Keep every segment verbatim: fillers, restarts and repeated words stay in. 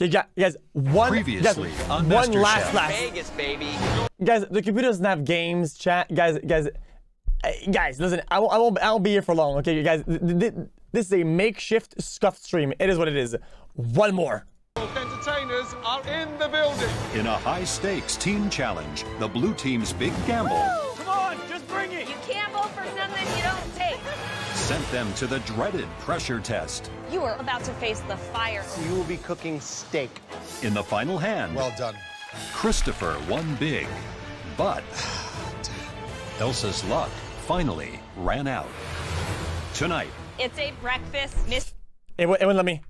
You guys, you guys one, Previously guys, on one last Chef. last. Vegas, baby. Guys, the computer doesn't have games, chat. Guys, guys, guys, listen, I will, I will, I'll be here for long, okay, you guys. This is a makeshift scuffed stream. It is what it is. One more. Entertainers are in the building. In a high-stakes team challenge, the blue team's big gamble. Woo! Come on, just bring it. You gamble for nothing you don't take. Sent them to the dreaded pressure test. You are about to face the fire. So you will be cooking steak. In the final hand. Well done. Christopher won big, but Elsa's luck finally ran out. Tonight. It's a breakfast, miss. It wouldn't let me.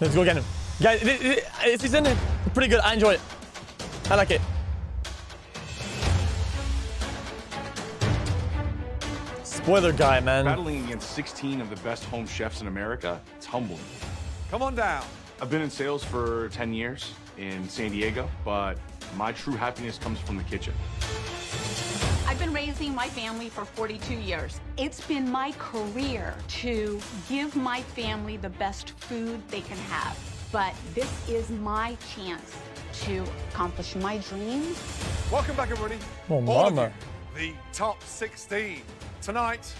Let's go get him. Guys, this season is pretty good. I enjoy it. I like it. Spoiler guy, man. Battling against sixteen of the best home chefs in America, it's humbling. Come on down. I've been in sales for ten years in San Diego, but my true happiness comes from the kitchen. I've been raising my family for forty-two years. It's been my career to give my family the best food they can have. But this is my chance to accomplish my dreams. Welcome back, everybody. Oh, mama. The top sixteen. Tonight,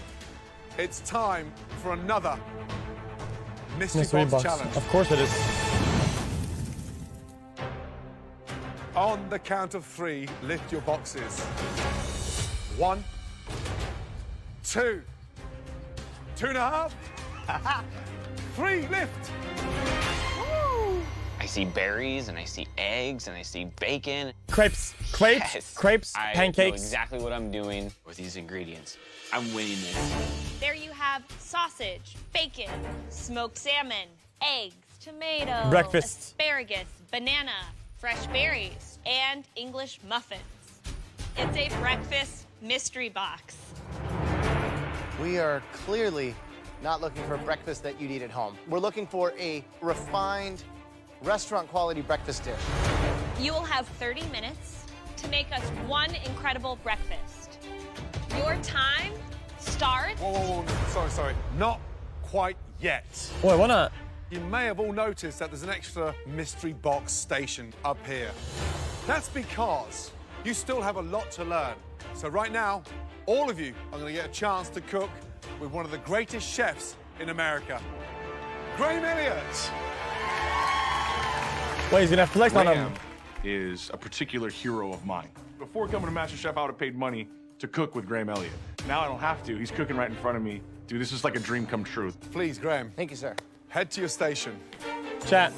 it's time for another Mystery, Mystery Box, Box Challenge. Of course it is. On the count of three, lift your boxes. One, two, two and a half, three, lift. Woo. I see berries, and I see eggs, and I see bacon. Crepes, crepes, yes. crepes, I pancakes. I know exactly what I'm doing with these ingredients. I'm winning this. There you have sausage, bacon, smoked salmon, eggs, tomato, breakfast, asparagus, banana, fresh berries, and English muffins. It's a breakfast mystery box. We are clearly not looking for breakfast that you'd eat at home. We're looking for a refined, restaurant-quality breakfast dish. You will have thirty minutes to make us one incredible breakfast. Your time starts... Whoa, whoa, whoa, no, sorry, sorry. Not quite yet. Wait, why not? You may have all noticed that there's an extra mystery box station up here. That's because you still have a lot to learn. So right now, all of you are going to get a chance to cook with one of the greatest chefs in America, Graham Elliot. Wait, he's going to have flex on him. Is a particular hero of mine. Before coming to MasterChef, I would have paid money to cook with Graham Elliot. Now I don't have to. He's cooking right in front of me. Dude, this is like a dream come true. Please, Graham. Thank you, sir. Head to your station. Chat.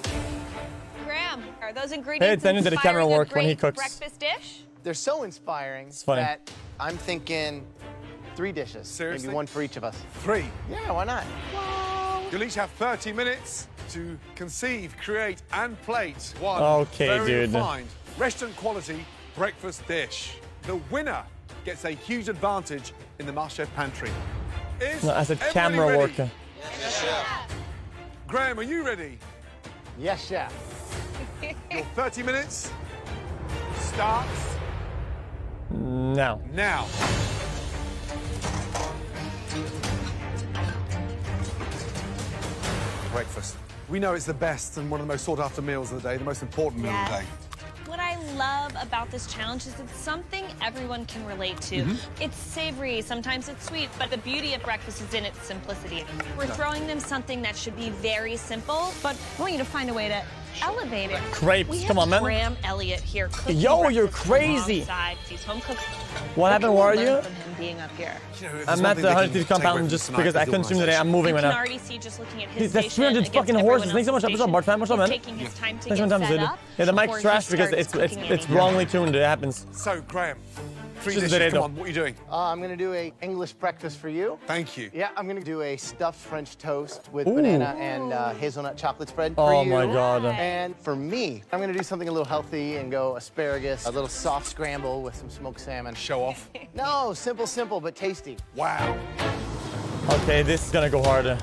Graham, are those ingredients hey, inspiring the camera work a great when he cooks. breakfast dish? They're so inspiring that I'm thinking three dishes. Seriously? Maybe one for each of us. Three? Yeah, why not? Whoa. You'll each have thirty minutes to conceive, create, and plate one okay, very dude. refined, restaurant-quality breakfast dish. The winner gets a huge advantage in the MasterChef pantry. Is no, as a camera ready? worker. Yes, Chef. Graham, are you ready? Yes, Chef. Your thirty minutes starts... Now. Now. Breakfast. We know it's the best and one of the most sought-after meals of the day, the most important meal yes. of the day. What I love about this challenge is it's something everyone can relate to. Mm-hmm. It's savory, sometimes it's sweet, but the beauty of breakfast is in its simplicity. We're no. throwing them something that should be very simple, but I want you to find a way to elevate it. Crepes, come on, man. Graham Elliot here. Yo, you're crazy. He's home cooked. What happened? Where are you? From him being up here. You know, I'm at the one hundred fifth compound just because I consumed today. I'm moving right now. You can already see just looking at his station. He's fucking horses. Thanks so much. What's up, Bart? What's up, man? Taking his time to get set up. Yeah, the mic's trash because it's it's it's wrongly tuned. It happens. So, Graham. Three dishes, come on, what are you doing? Uh, I'm going to do a English breakfast for you. Thank you. Yeah, I'm going to do a stuffed French toast with Ooh. banana and uh, hazelnut chocolate spread for oh you. Oh, my God. And for me, I'm going to do something a little healthy and go asparagus, a little soft scramble with some smoked salmon. Show off? No, simple, simple, but tasty. Wow. Okay, this is going to go harder.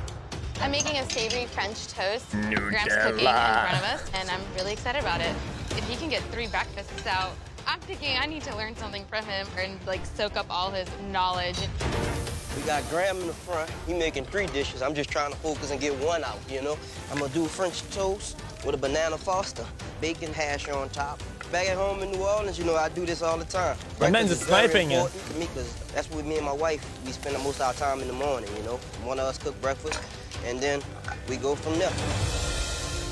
I'm making a savory French toast. Nutella. Graham's cooking in front of us, and I'm really excited about it. If he can get three breakfasts out, I'm thinking I need to learn something from him and, like, soak up all his knowledge. We got Graham in the front. He making three dishes. I'm just trying to focus and get one out, you know? I'm gonna do French toast with a banana foster, bacon hash on top. Back at home in New Orleans, you know, I do this all the time. The men's is sniping you. Because that's what me and my wife, we spend most of our time in the morning, you know? One of us cook breakfast, and then we go from there.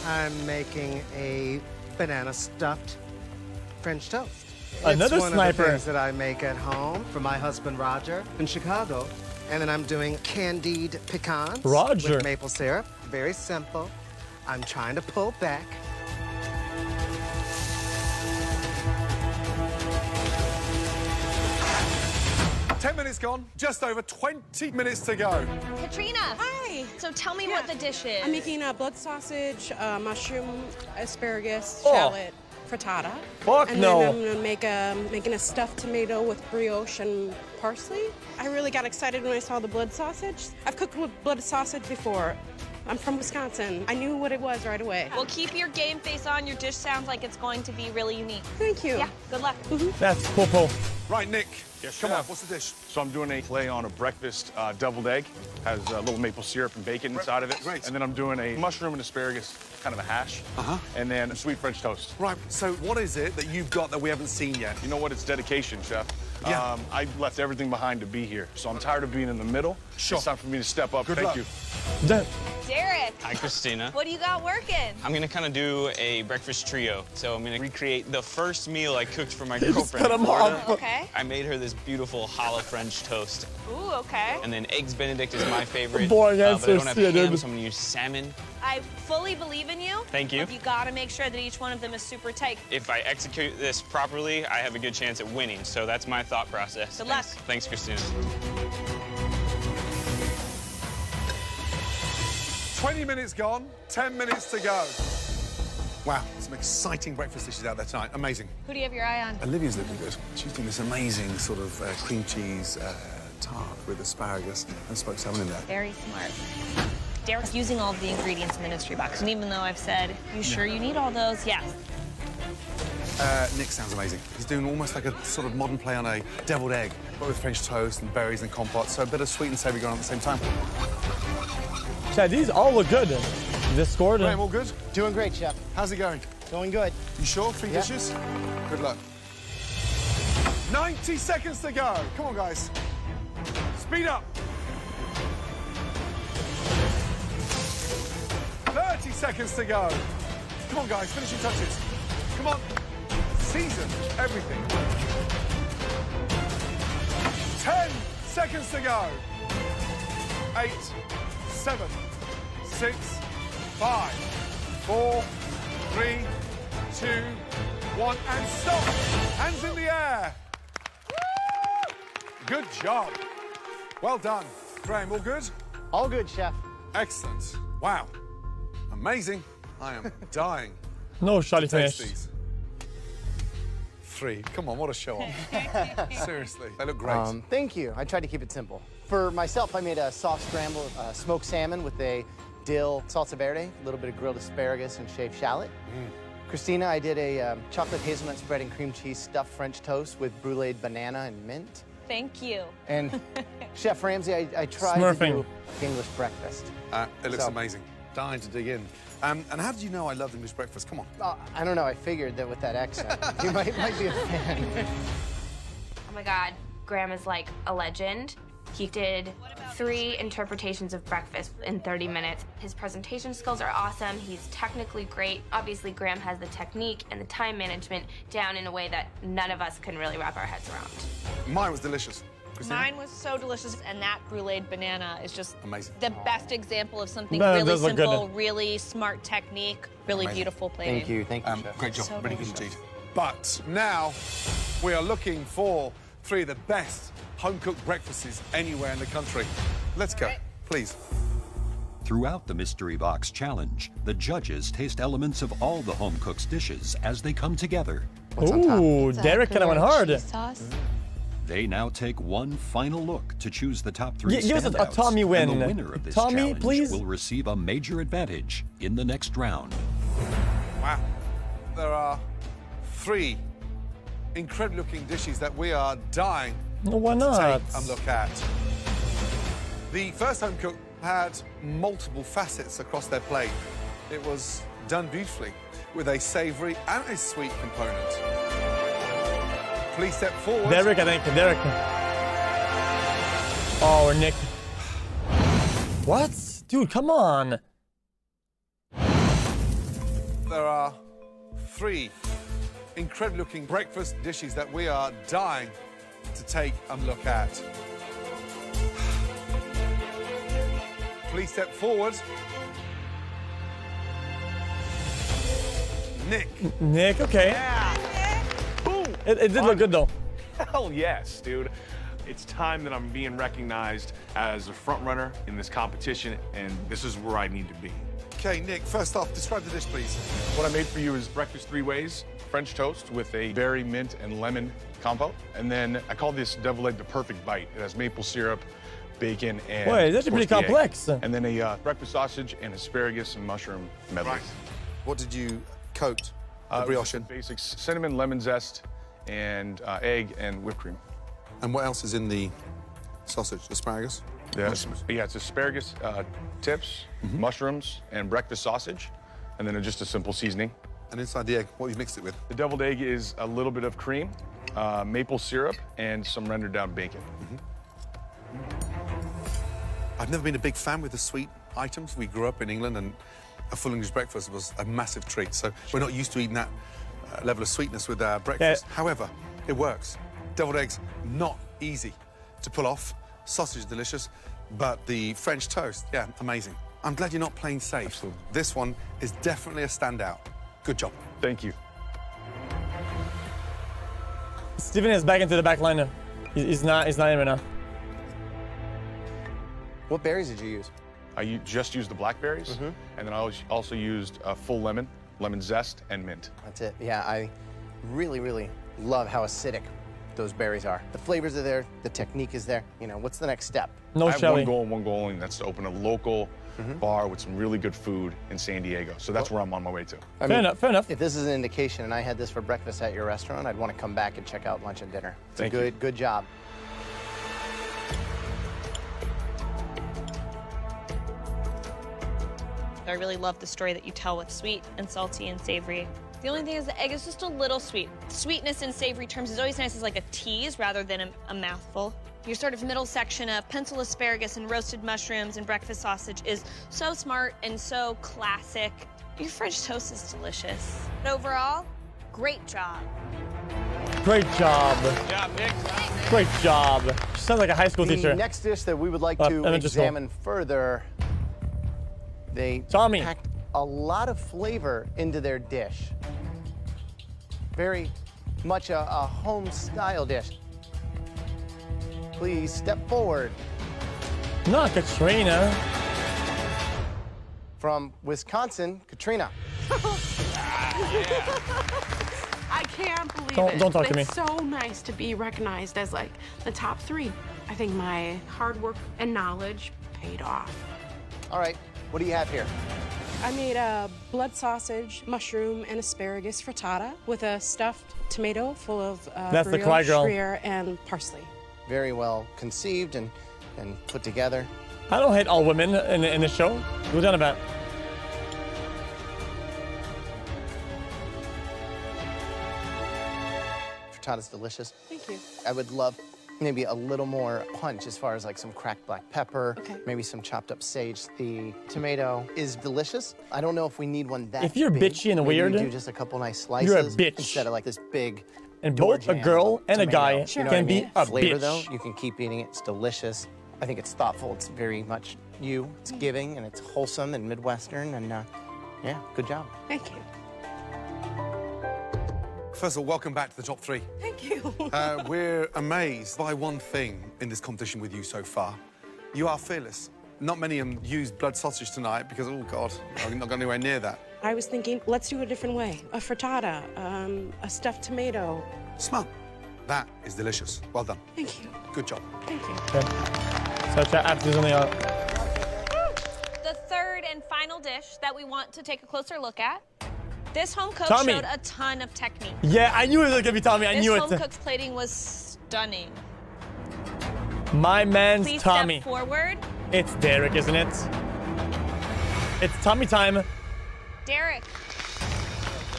I'm making a banana stuffed French toast. Another sniper. It's one of the things that I make at home for my husband, Roger, in Chicago. And then I'm doing candied pecans Roger. with maple syrup. Very simple. I'm trying to pull back. ten minutes gone, just over twenty minutes to go. Katrina. Hi. So tell me yeah. what the dish is. I'm making a blood sausage, uh, mushroom, asparagus, oh. shallot, frittata. Fuck and no. And then I'm gonna make a, making a stuffed tomato with brioche and parsley. I really got excited when I saw the blood sausage. I've cooked with blood sausage before. I'm from Wisconsin. I knew what it was right away. Well, keep your game face on. Your dish sounds like it's going to be really unique. Thank you. Yeah, good luck. Mm-hmm. That's cool. Right, Nick. Yes, come on. What's the dish? So I'm doing a filet on a breakfast uh, deviled egg. Has a little maple syrup and bacon inside of it. Great. And then I'm doing a mushroom and asparagus, kind of a hash. Uh-huh. And then a sweet French toast. Right. So what is it that you've got that we haven't seen yet? You know what? It's dedication, chef. Yeah. Um, I left everything behind to be here, so I'm tired of being in the middle. Sure. It's time for me to step up. Good Thank luck. you. Derek. Hi, Christina. What do you got working? I'm going to kind of do a breakfast trio. So I'm going to recreate the first meal I cooked for my girlfriend. Oh, okay. I made her this beautiful challah French toast. Ooh, okay. And then eggs Benedict is my favorite. Boy, that's uh, but I don't have ham, so I'm going to use salmon. I fully believe in you. Thank you. But you got to make sure that each one of them is super tight. If I execute this properly, I have a good chance at winning. So that's my thought process. Good Thanks. luck. Thanks, Christina. twenty minutes gone, ten minutes to go. Wow, some exciting breakfast dishes out there tonight. Amazing. Who do you have your eye on? Olivia's looking good. She's doing this amazing sort of uh, cream cheese uh, tart with asparagus and smoked salmon in there. Very smart. Derek's using all of the ingredients in the mystery box, and even though I've said, you sure you need all those? Yes. Uh, Nick sounds amazing. He's doing almost like a sort of modern play on a deviled egg, but with French toast and berries and compote, so a bit of sweet and savoury going on at the same time. Yeah, these all look good. This scored. Graham, all good? Doing great, chef. How's it going? Going good. You sure? Three yeah. dishes? Good luck. ninety seconds to go. Come on, guys. Speed up. thirty seconds to go. Come on, guys. Finishing touches. Come on. Season everything. ten seconds to go. eight. Seven, six, five, four, three, two, one, and stop. Hands in the air. Good job. Well done. Graham, all good? All good, chef. Excellent. Wow. Amazing. I am dying. No, Charlie, finish. These. Three. Come on, what a show off. Seriously, they look great. Um, thank you. I tried to keep it simple. For myself, I made a soft scramble of uh, smoked salmon with a dill salsa verde, a little bit of grilled asparagus and shaved shallot. Mm. Christina, I did a um, chocolate hazelnut spread and cream cheese stuffed French toast with bruleed banana and mint. Thank you. And Chef Ramsay, I, I tried Smurfing. to do English breakfast. Uh, it looks so amazing. Dying to dig in. Um, and how did you know I loved English breakfast? Come on. Uh, I don't know. I figured that with that accent, you might, might be a fan. Oh, my God. Graham is like a legend. He did three interpretations of breakfast in thirty minutes. His presentation skills are awesome. He's technically great. Obviously, Graham has the technique and the time management down in a way that none of us can really wrap our heads around. Mine was delicious. Christina? Mine was so delicious, and that bruleed banana is just amazing. The best example of something no, really simple, really smart technique, really amazing. beautiful plating. Thank you, thank you. Um, great job, so really good indeed. But now we are looking for three of the best home-cooked breakfasts anywhere in the country. Let's All go, right. please. Throughout the Mystery Box Challenge, the judges taste elements of all the home cooks' dishes as they come together. What's Ooh, Derek kind of went hard. Sauce. Mm. They now take one final look to choose the top three yeah, standouts. A, a Tommy win. And the winner of this Tommy, challenge please. will receive a major advantage in the next round. Wow. There are three incredible-looking dishes that we are dying well, why not? to take a look at. The first home cook had multiple facets across their plate. It was done beautifully, with a savoury and a sweet component. Please step forward. Derek, I think. Derek. Oh, Nick. What? Dude, come on. There are three incredible-looking breakfast dishes that we are dying to take and look at. Please step forward. Nick. Nick, okay. Yeah. Ooh, it, it did look good, though. Hell yes, dude. It's time that I'm being recognized as a front-runner in this competition, and this is where I need to be. Okay, Nick, first off, describe the dish, please. What I made for you is breakfast three ways, French toast with a berry, mint, and lemon compote. And then I call this deviled egg the perfect bite. It has maple syrup, bacon, and... Boy, that's pretty complex. Egg. And then a uh, breakfast sausage and asparagus and mushroom medley. Right. What did you coat the uh, brioche in? Basics, cinnamon, lemon zest, and uh, egg and whipped cream. And what else is in the sausage? Asparagus? Yeah, yeah it's asparagus uh, tips, mm-hmm. mushrooms, and breakfast sausage, and then just a simple seasoning. And inside the egg, what have you mixed it with? The deviled egg is a little bit of cream, uh, maple syrup, and some rendered down bacon. Mm-hmm. I've never been a big fan with the sweet items. We grew up in England, and a full English breakfast was a massive treat, so we're not used to eating that uh, level of sweetness with our breakfast. Yeah. However, it works. Deviled eggs, not easy to pull off. Sausage, delicious. But the French toast, yeah, amazing. I'm glad you're not playing safe. Absolutely. This one is definitely a standout. Good job. Thank you. Steven is back into the back line now. He's not, he's not in right now. What berries did you use? I just used the blackberries, mm-hmm. and then I also used uh, full lemon, lemon zest, and mint. That's it. Yeah, I really, really love how acidic those berries are. The flavors are there, the technique is there. You know, what's the next step? No, I have one goal and one goal, and that's to open a local mm-hmm. bar with some really good food in San Diego. So that's oh. where I'm on my way to. I fair mean, enough, fair enough. If this is an indication and I had this for breakfast at your restaurant, I'd want to come back and check out lunch and dinner. It's Thank a good, you. good job. I really love the story that you tell with sweet and salty and savory. The only thing is the egg is just a little sweet. Sweetness in savory terms is always nice as like a tease rather than a, a mouthful. Your sort of middle section of pencil asparagus and roasted mushrooms and breakfast sausage is so smart and so classic. Your French toast is delicious. But overall, great job. Great job. Good job, Nick. Great job. She sounds like a high school the teacher. The next dish that we would like uh, to examine further, they Tommy. packed a lot of flavor into their dish. Very much a, a home-style dish. Please step forward. Not Katrina. From Wisconsin, Katrina. ah, yeah. I can't believe don't, it. Don't talk it's to me. It's so nice to be recognized as like the top three. I think my hard work and knowledge paid off. All right, what do you have here? I made a blood sausage, mushroom, and asparagus frittata with a stuffed tomato full of uh, That's brioche, the Gruyere, and parsley. Very well conceived and, and put together. I don't hate all women in, in the show. We're done about. Frittata's delicious. Thank you. I would love maybe a little more punch as far as like some cracked black pepper, okay. maybe some chopped up sage. The tomato is delicious. I don't know if we need one that If you're big. bitchy and maybe weird, we do just a couple nice slices. You're a bitch. Instead of like this big And both a girl and tomato. a guy sure. you know can I mean? be a Flavor, bitch. Though, you can keep eating it, it's delicious. I think it's thoughtful, it's very much you. It's giving and it's wholesome and Midwestern and uh, yeah, good job. Thank you. First of all, welcome back to the top three. Thank you. uh, we're amazed by one thing in this competition with you so far. You are fearless. Not many of them used blood sausage tonight because, oh, God, I'm not going anywhere near that. I was thinking, let's do it a different way. A frittata, um, a stuffed tomato. Smell. That is delicious. Well done. Thank you. Good job. Thank you. Okay. So, absolutely. The third and final dish that we want to take a closer look at. This home cook Tommy. showed a ton of technique. Yeah, I knew it was going to be Tommy. I this knew it. This home cook's plating was stunning. My man's Please Tommy. Step forward. It's Derek, isn't it? It's tummy time. Derek.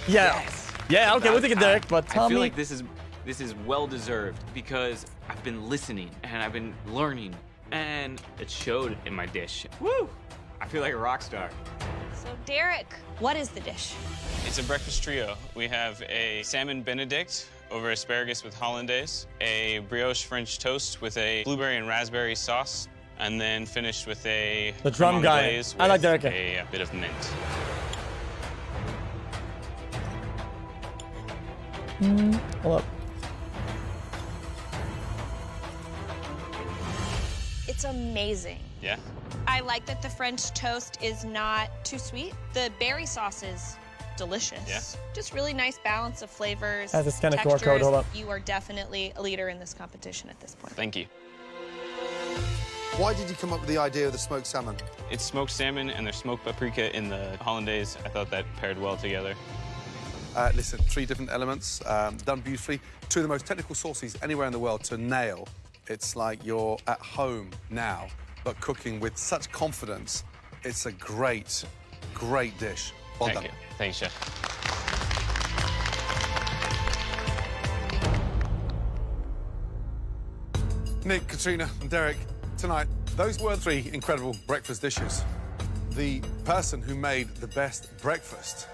Yeah. Yes. Yeah, okay, we'll take it, Derek, but tummy. I feel like this is this is well deserved because I've been listening and I've been learning and it showed in my dish. Woo! I feel like a rock star. So Derek, what is the dish? It's a breakfast trio. We have a salmon Benedict over asparagus with hollandaise, a brioche French toast with a blueberry and raspberry sauce, and then finished with a the drum guy. I like Derek. A, a bit of mint. Mm, hold up. It's amazing. Yeah. I like that the French toast is not too sweet. The berry sauce is delicious. Yeah. Just really nice balance of flavors. That's a scanner code. Hold up. You are definitely a leader in this competition at this point. Thank you. Why did you come up with the idea of the smoked salmon? It's smoked salmon and there's smoked paprika in the hollandaise. I thought that paired well together. Uh, listen, three different elements, um, done beautifully. Two of the most technical sauces anywhere in the world to nail. It's like you're at home now, but cooking with such confidence. It's a great, great dish. Well Thank done. You. Thanks, Chef. Nick, Katrina, and Derek, tonight, those were three incredible breakfast dishes. The person who made the best breakfast.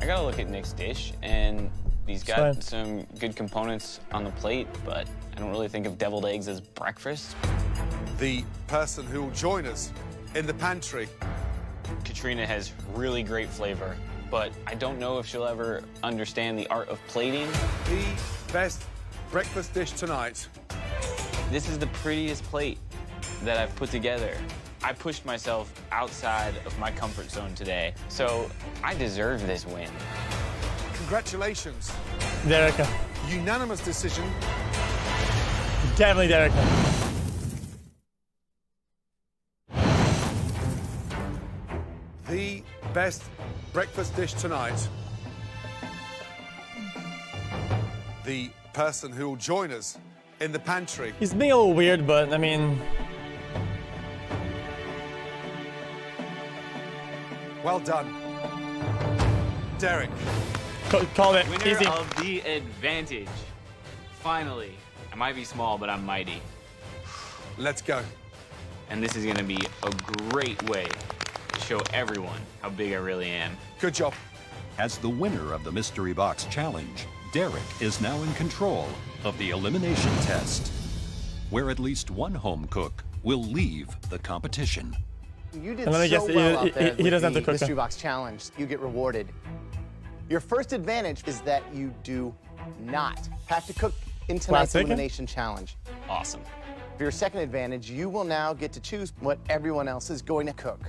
I gotta look at Nick's dish, and he's got Sorry. some good components on the plate, but I don't really think of deviled eggs as breakfast. The person who will join us in the pantry. Katrina has really great flavor, but I don't know if she'll ever understand the art of plating. The best breakfast dish tonight. This is the prettiest plate that I've put together. I pushed myself outside of my comfort zone today, so I deserve this win. Congratulations. Derek. Unanimous decision. Definitely Derek. The best breakfast dish tonight. The person who will join us in the pantry. He's being a little weird, but I mean... Well done. Derek. C call it. Winner Easy. of the advantage. Finally. I might be small, but I'm mighty. Let's go. And this is going to be a great way to show everyone how big I really am. Good job. As the winner of the Mystery Box Challenge, Derek is now in control of the elimination test, where at least one home cook will leave the competition. You did so well out there with the Mystery Box Challenge. You get rewarded. Your first advantage is that you do not have to cook in tonight's elimination challenge. Awesome. For your second advantage, you will now get to choose what everyone else is going to cook.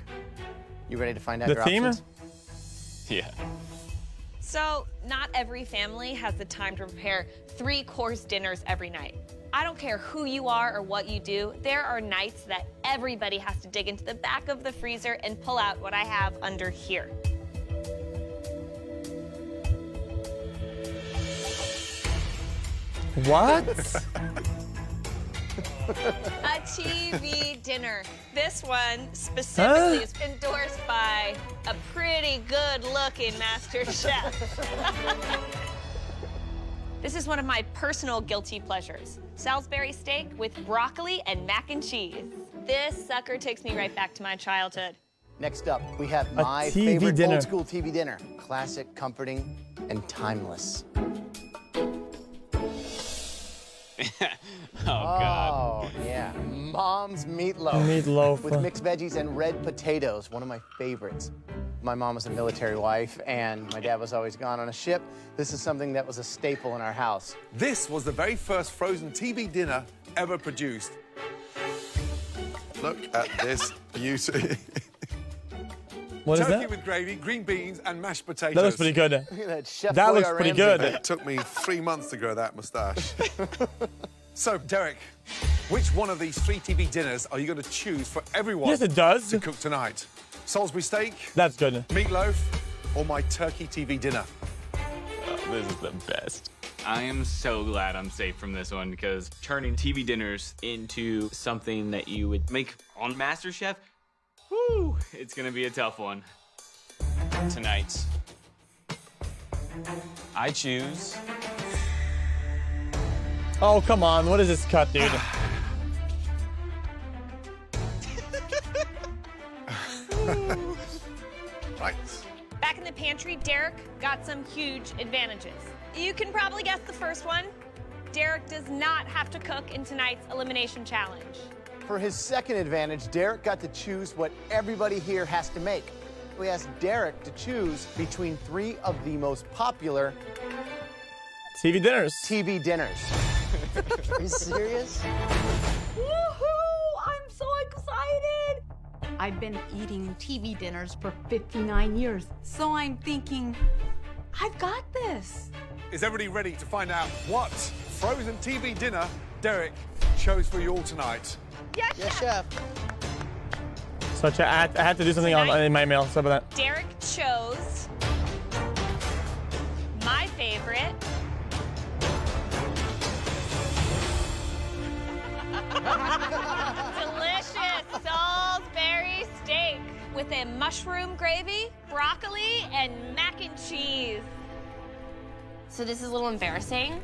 You ready to find out your options? Yeah. So, not every family has the time to prepare three-course dinners every night. I don't care who you are or what you do, there are nights that everybody has to dig into the back of the freezer and pull out what I have under here. What? A T V dinner. This one specifically huh? is endorsed by a pretty good-looking MasterChef. This is one of my personal guilty pleasures. Salisbury steak with broccoli and mac and cheese. This sucker takes me right back to my childhood. Next up, we have a my T V favorite dinner. old school T V dinner. Classic, comforting, and timeless. Oh, God. Oh, yeah. Mom's meatloaf. Meatloaf. With mixed veggies and red potatoes, one of my favorites. My mom was a military wife, and my dad was always gone on a ship. This is something that was a staple in our house. This was the very first frozen T V dinner ever produced. Look at this beauty. What is that? Turkey with gravy, green beans, and mashed potatoes. That looks pretty good. Look at that Chef that looks pretty good. It took me three months to grow that moustache. So, Derek, which one of these three T V dinners are you going to choose for everyone yes, it does. to cook tonight? Salisbury steak? That's good. Meatloaf? Or my turkey T V dinner? Oh, this is the best. I am so glad I'm safe from this one, because turning T V dinners into something that you would make on MasterChef, whoo, it's gonna be a tough one. Tonight's, I choose. Oh, come on, what is this cut, dude? Back in the pantry, Derek got some huge advantages. You can probably guess the first one. Derek does not have to cook in tonight's elimination challenge. For his second advantage, Derek got to choose what everybody here has to make. We asked Derek to choose between three of the most popular T V dinners. T V dinners. Are you serious? Woohoo! I'm so excited! I've been eating T V dinners for fifty-nine years, so I'm thinking, I've got this. Is everybody ready to find out what frozen T V dinner Derek chose for you all tonight? Yes, yes chef. chef. So I had, I had to do something on, in my mail. So about that. Derek chose my favorite. Delicious Salisbury steak with a mushroom gravy, broccoli, and mac and cheese. So this is a little embarrassing,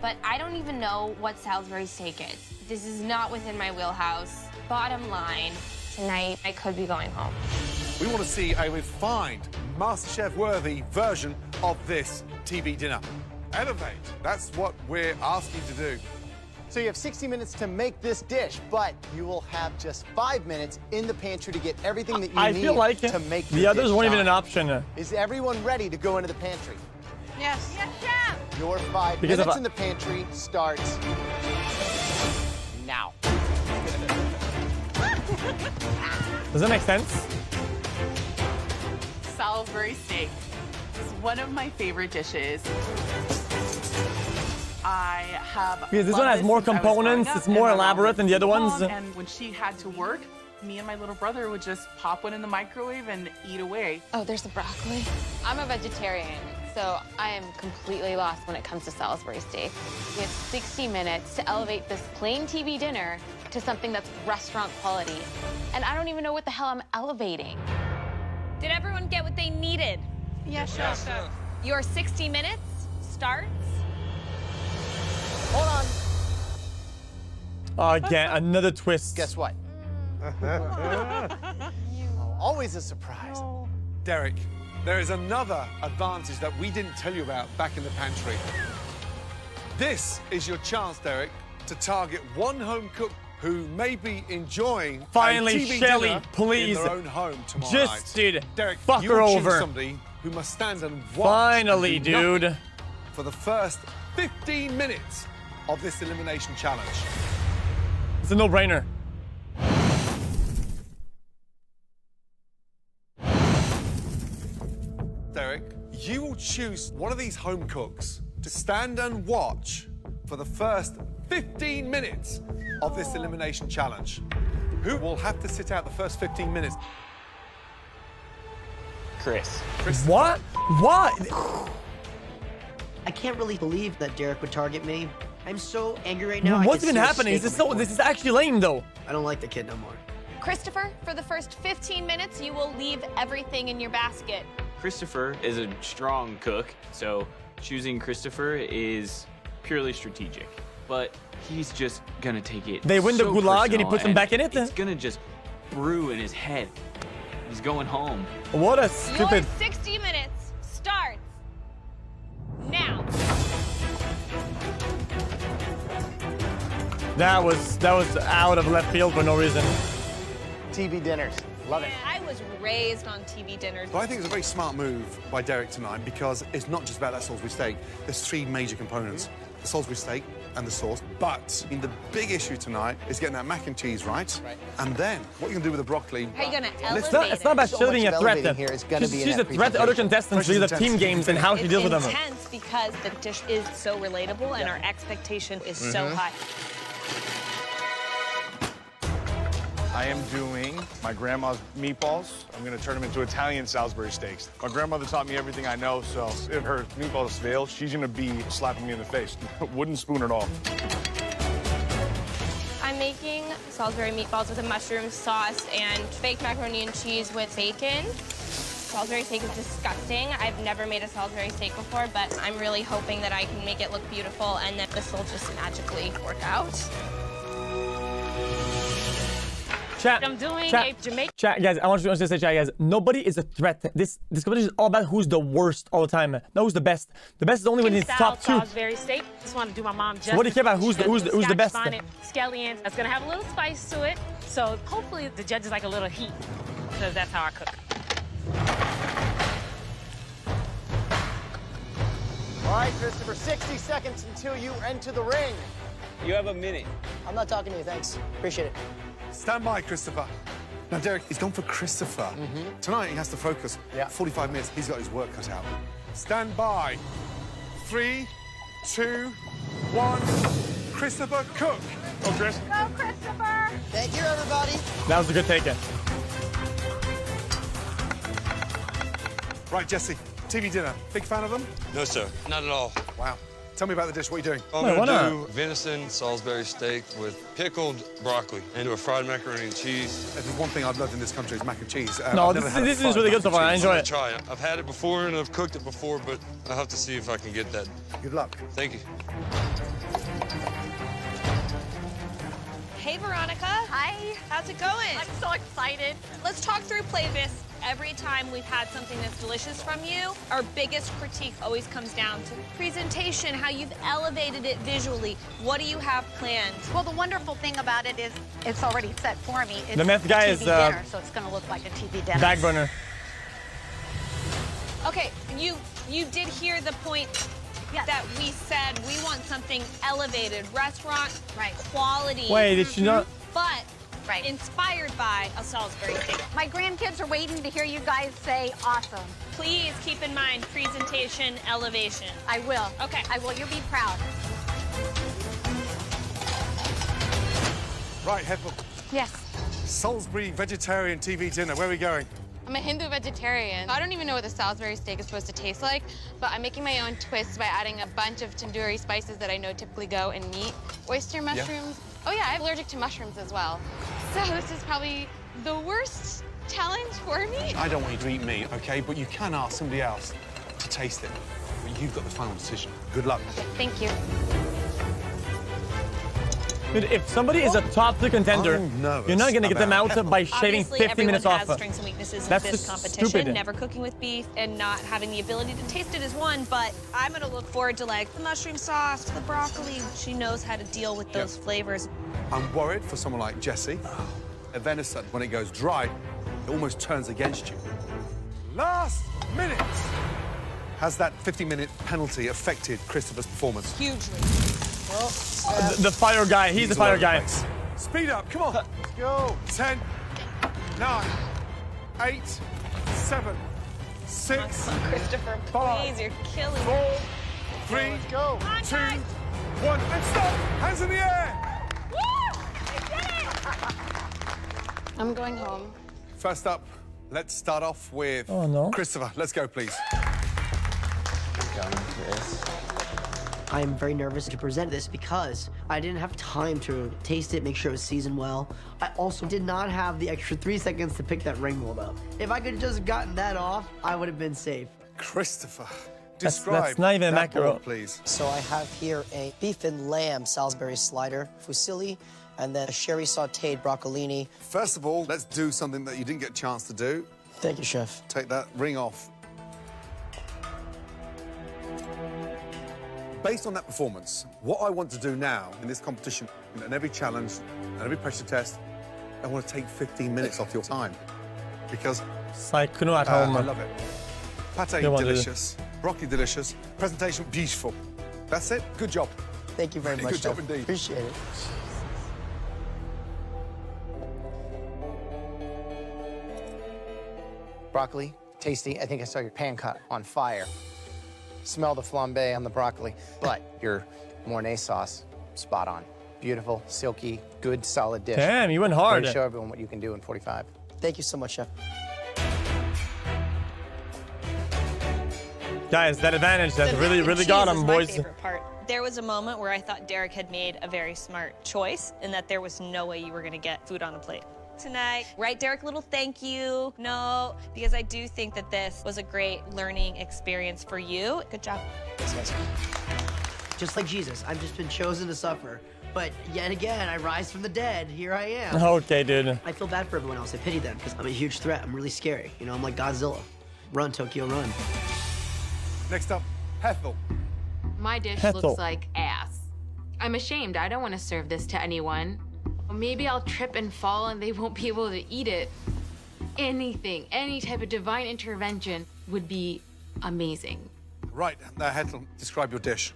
but I don't even know what Salisbury steak is. This is not within my wheelhouse. Bottom line, tonight I could be going home. We want to see a refined, MasterChef-worthy version of this T V dinner. Elevate, that's what we're asking you to do. So you have sixty minutes to make this dish, but you will have just five minutes in the pantry to get everything that you I need feel like to make the dish. The others weren't even an option. Is everyone ready to go into the pantry? Yes. Yes, chef. Your five because minutes in the pantry starts now. Does that make sense? Salisbury steak is one of my favorite dishes. I have. Because this one has more components, up, it's more elaborate than the other ones. And when she had to work, me and my little brother would just pop one in the microwave and eat away. Oh, there's the broccoli. I'm a vegetarian, so I am completely lost when it comes to Salisbury steak. We have sixty minutes to elevate this plain T V dinner to something that's restaurant quality. And I don't even know what the hell I'm elevating. Did everyone get what they needed? Yes, yeah, sure. Chef. Your sixty minutes starts. Hold on. Again, another twist. Guess what? Always a surprise. No. Derek, there is another advantage that we didn't tell you about back in the pantry. This is your chance, Derek, to target one home cook who may be enjoying Finally, a T V Shelly, dinner please. in their own home tomorrow Just, night. dude, Derek, fuck you her over. Choose somebody who must stand and watch Finally, and do dude. for the first fifteen minutes of this elimination challenge. It's a no-brainer. Derek, you will choose one of these home cooks to stand and watch for the first fifteen minutes of this elimination challenge. Who will have to sit out the first fifteen minutes? Chris. Chris. What? What? I can't really believe that Derek would target me. I'm so angry right now. What's even happening? Is this so? This is actually lame, though. I don't like the kid no more. Christopher, for the first fifteen minutes, you will leave everything in your basket. Christopher is a strong cook, so choosing Christopher is purely strategic. But he's just gonna take it. They win the gulag and he puts them back in it. It's gonna just brew in his head. He's going home. What a stupid. Your sixty minutes starts now. That was that was out of left field for no reason. T V dinners, love it. I was raised on T V dinners. But I think it's a very smart move by Derek tonight, because it's not just about that Salisbury steak. There's three major components: the Salisbury steak and the sauce. But I mean, the big issue tonight is getting that mac and cheese right. Right. And then what you can do with the broccoli. How are you gonna elevate not, it? It's not about shielding so a threat. That, here is gonna she's be she's a threat to other contestants. She's a team games and how she deals with them. It's intense because the dish is so relatable and yeah. our expectation is mm-hmm. so high. I I am doing my grandma's meatballs. I'm gonna turn them into Italian Salisbury steaks. My grandmother taught me everything I know, so if her meatballs fail, she's gonna be slapping me in the face. Wooden spoon at all. I'm making Salisbury meatballs with a mushroom sauce and baked macaroni and cheese with bacon. Salisbury steak is disgusting. I've never made a Salisbury steak before, but I'm really hoping that I can make it look beautiful and that this will just magically work out. Chat. I'm doing chat, a Jamaican. Chat, guys, I want you to say, chat, guys, nobody is a threat. This this competition is all about who's the worst all the time. Not who's the best. The best is only when it's top two. Salisbury steak. Just want to do my mom justice. What do you care about? Who's the, who's the, who's the best? Scallions. That's going to have a little spice to it. So hopefully the judges like a little heat, because that's how I cook. All right, Christopher, sixty seconds until you enter the ring. You have a minute. I'm not talking to you, thanks. Appreciate it. Stand by, Christopher. Now, Derek, he's gone for Christopher. Mm-hmm. Tonight, he has to focus. Yeah. forty-five minutes, he's got his work cut out. Stand by. Three, two, one. Christopher Cook. Oh, Chris. Go, Christopher. Thank you, everybody. That was a good take-in. Right, Jesse, T V dinner. Big fan of them? No, sir. Not at all. Wow. Tell me about the dish. What are you doing? I'm no, gonna do venison Salisbury steak with pickled broccoli into a fried macaroni and cheese. If there's one thing I've loved in this country is mac and cheese. Um, no, I've this, this is really good so far. I enjoy it. Try it. I've had it before and I've cooked it before, but I'll have to see if I can get that. Good luck. Thank you. Hey, Veronica. Hi. How's it going? I'm so excited. Let's talk through Playvis. Every time we've had something that's delicious from you, our biggest critique always comes down to presentation, how you've elevated it visually. What do you have planned? Well, the wonderful thing about it is it's already set for me. It's the meth guy is uh, dinner, so it's going to look like a T V dinner. Back burner. Okay, you you did hear the point yes. that we said we want something elevated, restaurant right. quality. Wait, did you not? But. Right. Inspired by a Salisbury steak. My grandkids are waiting to hear you guys say awesome. Please keep in mind presentation, elevation. I will. Okay. I will. You'll be proud. Right, Heppel. Yes. Salisbury vegetarian T V dinner. Where are we going? I'm a Hindu vegetarian. I don't even know what the Salisbury steak is supposed to taste like, but I'm making my own twist by adding a bunch of tandoori spices that I know typically go in meat. Oyster mushrooms. Yeah. Oh, yeah, I'm allergic to mushrooms as well. So this is probably the worst challenge for me. I don't want you to eat meat, OK? But you can ask somebody else to taste it. But you've got the final decision. Good luck. OK, thank you. Dude, if somebody is a top two contender, you're not gonna get them out by shaving fifty minutes off. Obviously, everyone has strengths and weaknesses in this competition. Never cooking with beef and not having the ability to taste it is one, but I'm gonna look forward to like the mushroom sauce, the broccoli. She knows how to deal with those yep. flavors. I'm worried for someone like Jesse. A venison, when it goes dry, it almost turns against you. Last minute. Has that fifty minute penalty affected Christopher's performance? Hugely. Well, uh, the, the fire guy. He's, he's the fire guy. Place. Speed up. Come on. Let's go. Ten, nine, eight, seven, six, on, Christopher, five, please, you're killing four, me. three, go. On, two, guys. one, and stop. Hands in the air. Woo! I did it. I'm going home. First up, let's start off with oh, no. Christopher. Let's go, please. I am very nervous to present this because I didn't have time to taste it, make sure it was seasoned well. I also did not have the extra three seconds to pick that ring roll up. If I could have just gotten that off, I would have been safe. Christopher, describe that's, that's not even that bowl, please. So I have here a beef and lamb Salisbury slider, fusilli, and then a sherry sauteed broccolini. First of all, let's do something that you didn't get a chance to do. Thank you, Chef. Take that ring off. Based on that performance, what I want to do now in this competition, and every challenge, and every pressure test, I want to take fifteen minutes off your time. Because I, uh, I love it. Pate, delicious. Broccoli, delicious. Presentation, beautiful. That's it. Good job. Thank you very much. Good job indeed. Appreciate it. Broccoli, tasty. I think I saw your pan cut on fire. Smell the flambe on the broccoli, but your Mornay sauce, spot on. beautiful, silky, good, solid dish. Damn, you went hard. Way to show everyone what you can do in forty-five. Thank you so much, Chef. Guys, that advantage, that really, really got him, boys. My favorite part. There was a moment where I thought Derek had made a very smart choice and that there was no way you were going to get food on the plate tonight. Right, Derek? Little thank you. No, because I do think that this was a great learning experience for you. Good job. Thanks, guys. Just like Jesus, I've just been chosen to suffer. But yet again, I rise from the dead. Here I am. Okay, dude. I feel bad for everyone else. I pity them because I'm a huge threat. I'm really scary. You know, I'm like Godzilla. Run, Tokyo, run. Next up, Hethel. My dish Hethel. looks like ass. I'm ashamed. I don't want to serve this to anyone. Maybe I'll trip and fall and they won't be able to eat it. Anything, any type of divine intervention would be amazing. Right, now Hethel, describe your dish.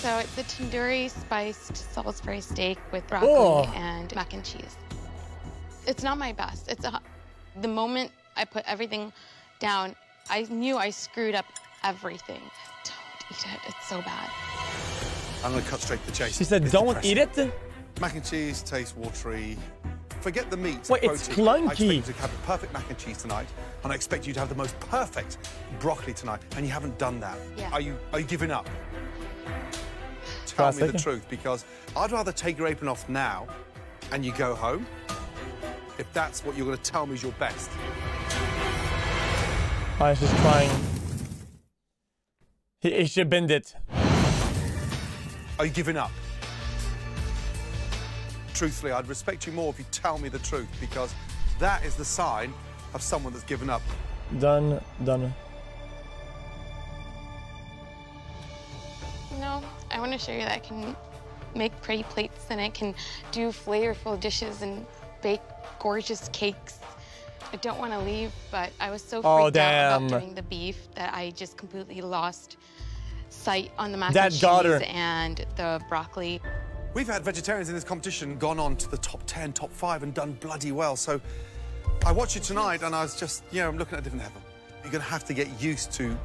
So it's a tandoori spiced Salisbury steak with broccoli oh. and mac and cheese. It's not my best. It's a, the moment I put everything down, I knew I screwed up everything. Don't eat it, it's so bad. I'm gonna cut straight to the chase. She said, it's don't depressing. eat it? Mac and cheese tastes watery. Forget the meat. Wait, the it's clunky. I expect you to have the perfect mac and cheese tonight, and I expect you to have the most perfect broccoli tonight, and you haven't done that. Yeah. Are you, are you giving up? Tell Classic. me the truth, because I'd rather take your apron off now and you go home, if that's what you're gonna tell me is your best. I was just trying. He, he should bend it. Are you giving up? Truthfully, I'd respect you more if you tell me the truth, because that is the sign of someone that's given up. Done, done. No, I want to show you that I can make pretty plates and I can do flavorful dishes and bake gorgeous cakes. I don't want to leave, but I was so freaked oh, damn. out about doing the beef that I just completely lost sight on the mac that and daughter. cheese and the broccoli. We've had vegetarians in this competition gone on to the top ten, top five, and done bloody well. So I watched you tonight and I was just, you know, I'm looking at a different heaven. You're going to have to get used to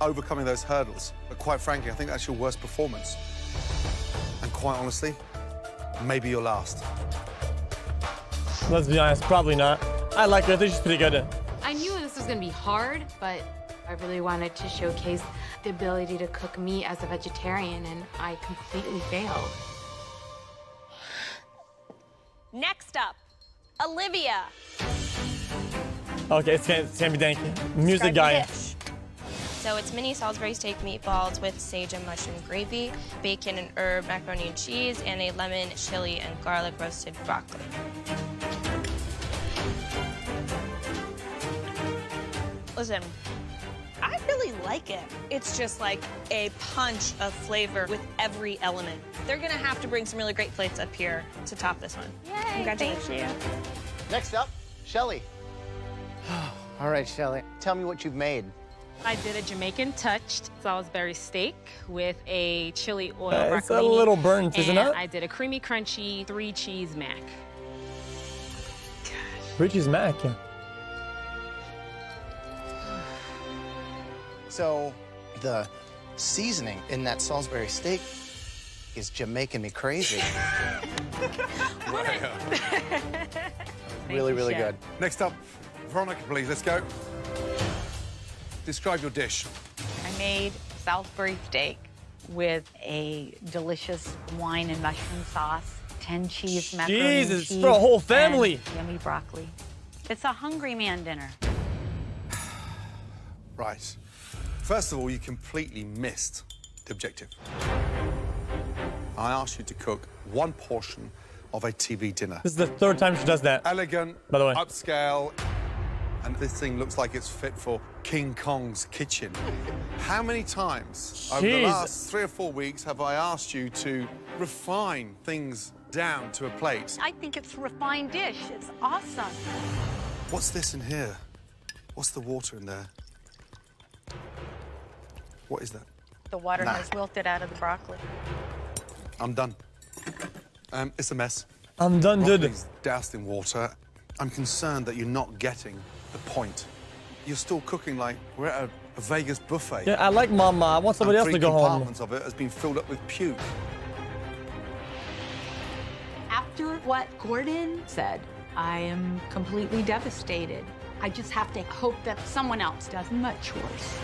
overcoming those hurdles. But quite frankly, I think that's your worst performance. And quite honestly, maybe your last. Let's be honest, probably not. I like her, I think she's pretty good. I knew this was gonna be hard, but I really wanted to showcase the ability to cook meat as a vegetarian, and I completely failed. Next up, Olivia. Okay, it's gonna, it's gonna be dank. Music guy. So it's mini Salisbury steak meatballs with sage and mushroom gravy, bacon and herb, macaroni and cheese, and a lemon, chili, and garlic roasted broccoli. Listen, I really like it. It's just like a punch of flavor with every element. They're gonna have to bring some really great plates up here to top this one. Yay, Congratulations. Thank you. Next up, Shelly. All right, Shelly, tell me what you've made. I did a Jamaican touched Salisbury steak with a chili oil uh, It's a little burnt, isn't it? I did a creamy crunchy three cheese mac. Gosh. Three cheese mac, yeah. So the seasoning in that Salisbury steak is Jamaican me crazy. really, really good. Next up, Veronica, please, let's go. Describe your dish. I made Salisbury steak with a delicious wine and mushroom sauce, ten cheese macaroni and cheese. Jesus, for a whole family. Yummy broccoli. It's a hungry man dinner. Right. First of all, you completely missed the objective. I asked you to cook one portion of a T V dinner. This is the third time she does that. Elegant, by the way. Upscale, and this thing looks like it's fit for King Kong's kitchen. How many times Jeez. over the last three or four weeks have I asked you to refine things down to a plate? I think it's a refined dish. It's awesome. What's this in here? What's the water in there? What is that? The water nah. has wilted out of the broccoli. I'm done. Um, it's a mess. I'm done, dude. Broccoli's doused in water. I'm concerned that you're not getting the point. You're still cooking like we're at a, a Vegas buffet. Yeah, I like Mama. I want somebody else to go home. Three compartments of it has been filled up with puke. after what Gordon said, I am completely devastated. I just have to hope that someone else does much worse.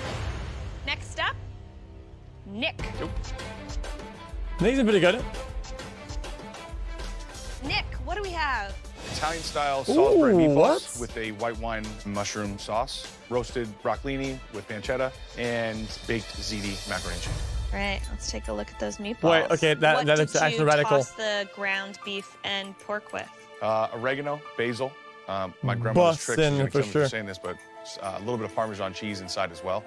Next up, Nick. Nick's pretty good. Nick, what do we have? Italian-style Salisbury meatballs with a white wine mushroom sauce, roasted broccolini with pancetta, and baked ziti macaroni and cheese. All right, let's take a look at those meatballs. Wait, okay, that, what that did is actually radical. What did you toss the ground beef and pork with? Uh, oregano, basil. Um, my grandmother's tricks is going to kill me for saying this, but uh, a little bit of Parmesan cheese inside as well.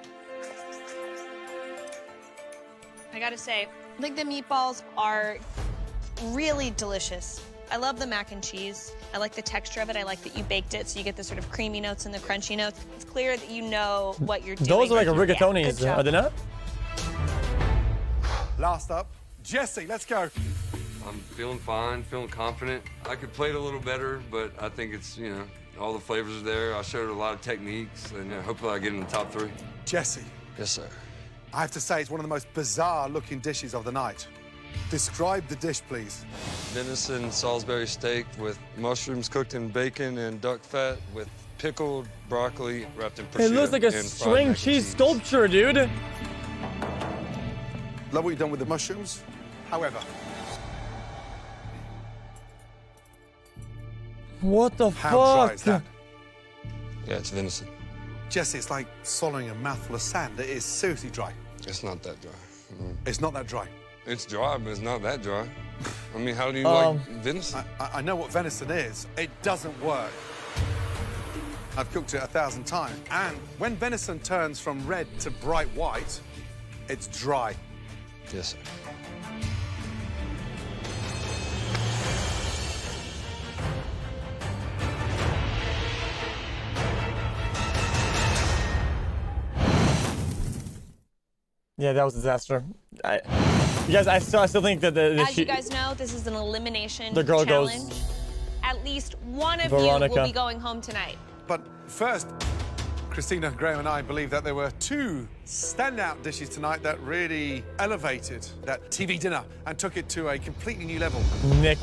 I gotta say, I think the meatballs are really delicious. I love the mac and cheese. I like the texture of it. I like that you baked it, so you get the sort of creamy notes and the crunchy notes. It's clear that you know what you're doing. Those are like a rigatoni's, yeah, are they not? Last up, Jesse, let's go. I'm feeling fine, feeling confident. I could play it a little better, but I think it's, you know, all the flavors are there. I showed a lot of techniques, and uh, hopefully I get in the top three. Jesse. Yes, sir. I have to say, it's one of the most bizarre-looking dishes of the night. Describe the dish, please. Venison Salisbury steak with mushrooms cooked in bacon and duck fat with pickled broccoli wrapped in prosciutto. It looks like a string cheese sculpture, dude. Love what you've done with the mushrooms. However... What the fuck? How dry is that? Yeah, it's venison. Jesse, it's like swallowing a mouthful of sand. It is seriously dry. It's not that dry. Mm. It's not that dry. It's dry, but it's not that dry. I mean, how do you um, like venison? I, I know what venison is. It doesn't work. I've cooked it a thousand times. And when venison turns from red to bright white, it's dry. Yes, sir. Yeah, that was a disaster. I, you guys, I still, I still think that the, the as you guys know, this is an elimination the girl challenge. Goes At least one of Veronica. You will be going home tonight. But first, Christina, Graham, and I believe that there were two standout dishes tonight that really elevated that T V dinner and took it to a completely new level. Nick,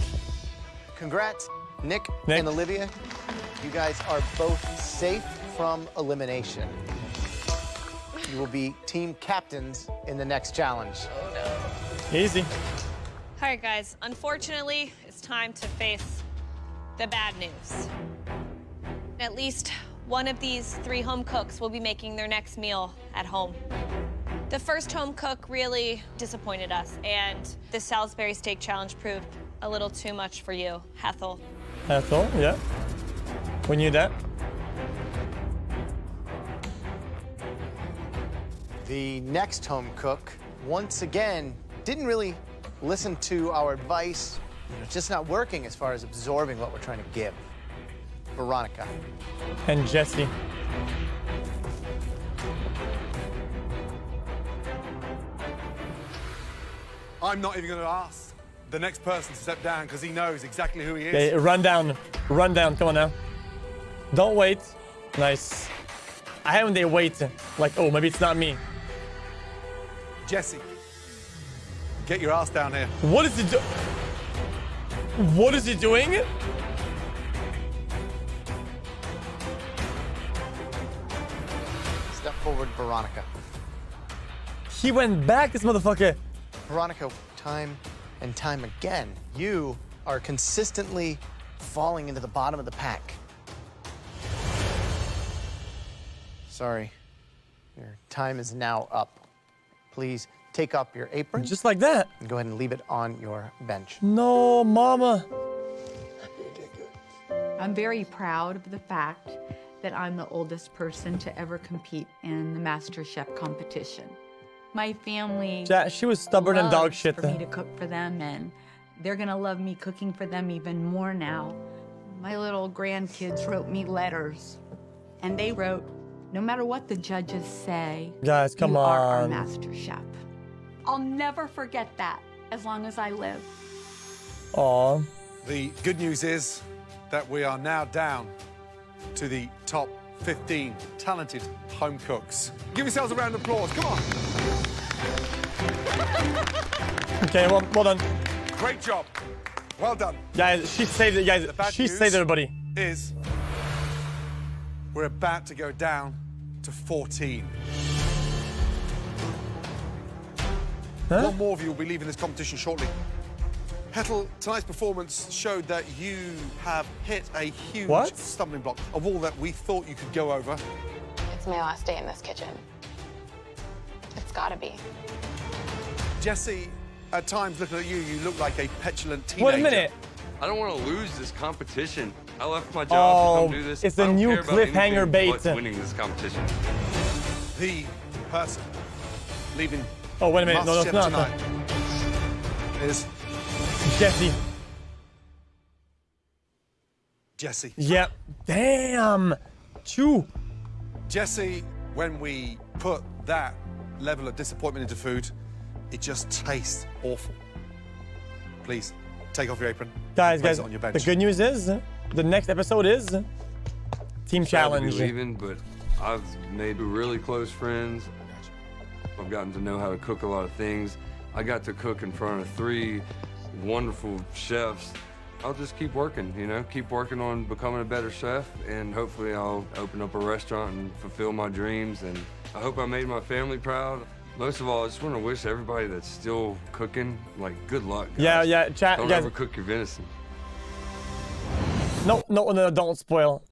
congrats, Nick, Nick. and Olivia. You guys are both safe from elimination. You will be team captains in the next challenge. Oh, no. Easy. All right, guys. Unfortunately, it's time to face the bad news. At least one of these three home cooks will be making their next meal at home. The first home cook really disappointed us, and the Salisbury Steak Challenge proved a little too much for you, Hethel. Hethel, yeah. We knew that. The next home cook, once again, didn't really listen to our advice. It's just not working as far as absorbing what we're trying to give. Veronica. And Jesse. I'm not even going to ask the next person to step down because he knows exactly who he is. Okay, run down. Run down. Come on now. Don't wait. Nice. I haven't they wait. Like, oh, maybe it's not me. Jesse, get your ass down here. What is it do? What is it doing? Step forward, Veronica. He went back, this motherfucker. Veronica, time and time again, you are consistently falling into the bottom of the pack. Sorry, your time is now up. Please take up your apron. Just like that. And go ahead and leave it on your bench. No, mama. I'm very proud of the fact that I'm the oldest person to ever compete in the MasterChef competition. My family. Yeah, she was stubborn and dog shit. For me to cook for them, and they're gonna love me cooking for them even more now. My little grandkids wrote me letters, and they wrote, "No matter what the judges say, guys, come you on. Are our master chef." I'll never forget that as long as I live. Aw. The good news is that we are now down to the top fifteen talented home cooks. Give yourselves a round of applause. Come on. Okay, well, well done. Great job. Well done. Guys, she saved it, guys. She saved everybody. Is we're about to go down to fourteen. Huh? One more of you will be leaving this competition shortly. Hetal, tonight's performance showed that you have hit a huge what? stumbling block, a wall that we thought you could go over. It's my last day in this kitchen. It's gotta be. Jesse, at times looking at you, you look like a petulant teenager. Wait a minute. I don't want to lose this competition. I left my job oh, to come do this. It's I a new cliffhanger bait. What's winning this competition? The person leaving. Oh, wait a minute. No, no, no, no. Is Jesse. Jesse. Yep. Damn. Chew. Jesse, when we put that level of disappointment into food, it just tastes awful. Please, take off your apron. Guys, guys, on your bench. The good news is, the next episode is Team Challenge. I'm leaving, but I've made really close friends. I've gotten to know how to cook a lot of things. I got to cook in front of three wonderful chefs. I'll just keep working, you know, keep working on becoming a better chef, and hopefully I'll open up a restaurant and fulfill my dreams, and I hope I made my family proud. Most of all, I just want to wish everybody that's still cooking, like, good luck, guys. Yeah, yeah, chat, Don't guys. Overcook your venison. No, no, no, don't spoil.